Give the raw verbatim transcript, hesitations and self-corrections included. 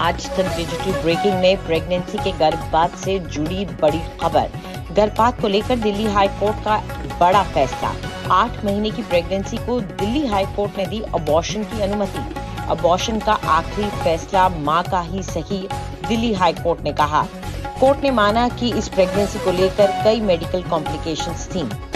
आज तक digital breaking में प्रेगनेंसी के गर्भपात से जुड़ी बड़ी खबर। गर्भपात को लेकर दिल्ली हाई कोर्ट का बड़ा फैसला। आठ महीने की प्रेगनेंसी को दिल्ली हाई कोर्ट ने दी अबॉर्शन की अनुमति। अबॉर्शन का आखिरी फैसला मां का ही सही, दिल्ली हाई कोर्ट ने कहा। कोर्ट ने माना कि इस प्रेगनेंसी को लेकर कई मेडिकल कॉम्प्लिकेशंस थीं।